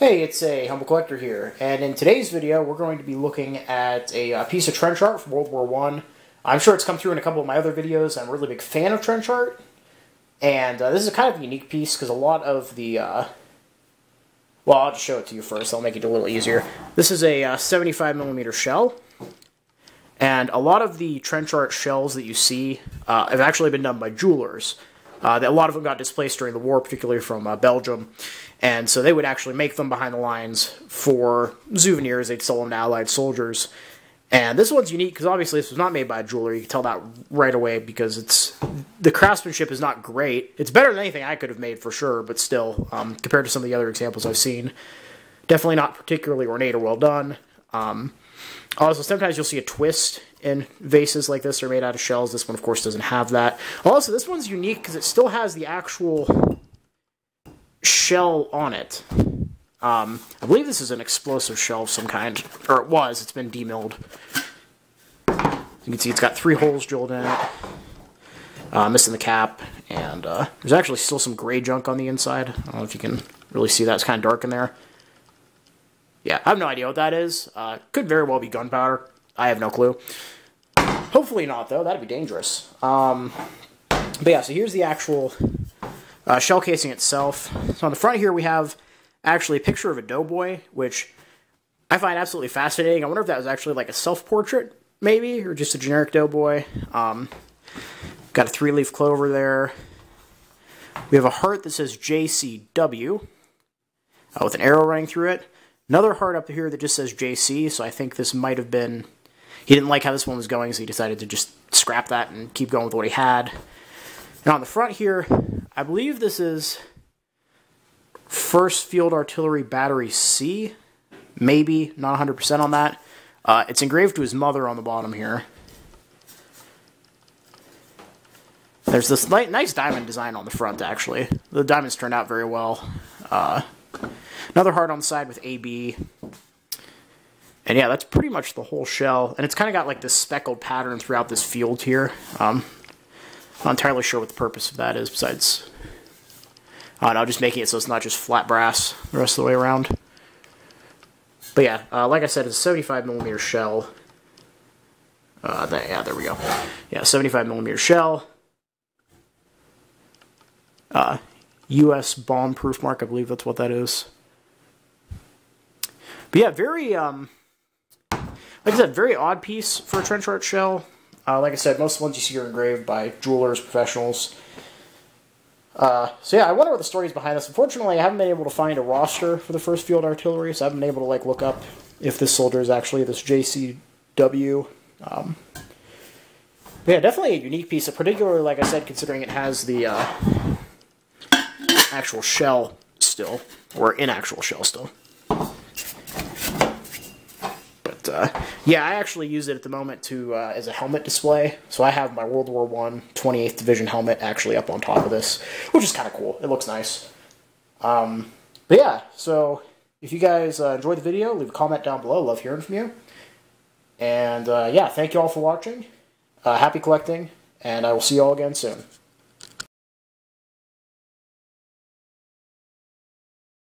Hey, it's A Humble Collector here, and in today's video we're going to be looking at a piece of trench art from World War I. I'm sure it's come through in a couple of my other videos. I'm a really big fan of trench art, and this is a kind of unique piece because a lot of the... well, I'll just show it to you first. I'll make it a little easier. This is a 75mm shell, and a lot of the trench art shells that you see have actually been done by jewelers. A lot of them got displaced during the war, particularly from Belgium, and so they would actually make them behind the lines for souvenirs. They'd sell them to Allied soldiers, and this one's unique because obviously this was not made by a jeweler. You can tell that right away because the craftsmanship is not great. It's better than anything I could have made for sure, but still, compared to some of the other examples I've seen, definitely not particularly ornate or well done. Also, sometimes you'll see a twist in vases like this. They're made out of shells. This one, of course, doesn't have that. Also, this one's unique because it still has the actual shell on it. I believe this is an explosive shell of some kind. Or it was. It's been demilled. You can see it's got three holes drilled in it. Missing the cap. And there's actually still some gray junk on the inside. I don't know if you can really see that. It's kind of dark in there. Yeah, I have no idea what that is. Could very well be gunpowder. I have no clue. Hopefully not, though. That'd be dangerous. But yeah, so here's the actual shell casing itself. So on the front here, we have actually a picture of a doughboy, which I find absolutely fascinating. I wonder if that was actually like a self-portrait, maybe, or just a generic doughboy. Got a three-leaf clover there. We have a heart that says JCW with an arrow running through it. Another heart up here that just says JC, so I think this might have been... He didn't like how this one was going, so he decided to just scrap that and keep going with what he had. And on the front here, I believe this is 1st Field Artillery Battery C. Maybe, not 100% on that. It's engraved to his mother on the bottom here. There's this nice diamond design on the front, actually. The diamonds turned out very well. Another heart on the side with AB. And yeah, that's pretty much the whole shell. And it's kind of got like this speckled pattern throughout this field here. Not entirely sure what the purpose of that is besides... no, just making it so it's not just flat brass the rest of the way around. But yeah, like I said, it's a 75mm shell. Yeah, there we go. Yeah, 75mm shell. US bomb proof mark, I believe that's what that is. But yeah, very, like I said, very odd piece for a trench art shell. Like I said, most of the ones you see are engraved by jewelers, professionals. So yeah, I wonder what the story is behind this. Unfortunately, I haven't been able to find a roster for the 1st Field Artillery, so I haven't been able to like look up if this soldier is actually this JCW. But yeah, definitely a unique piece, particularly, like I said, considering it has the actual shell still, or in actual shell still. But yeah, I actually use it at the moment to as a helmet display. So I have my World War I 28th Division helmet actually up on top of this, which is kind of cool. It looks nice. But yeah, so if you guys enjoyed the video, leave a comment down below. Love hearing from you. And yeah, thank you all for watching. Happy collecting, and I will see you all again soon.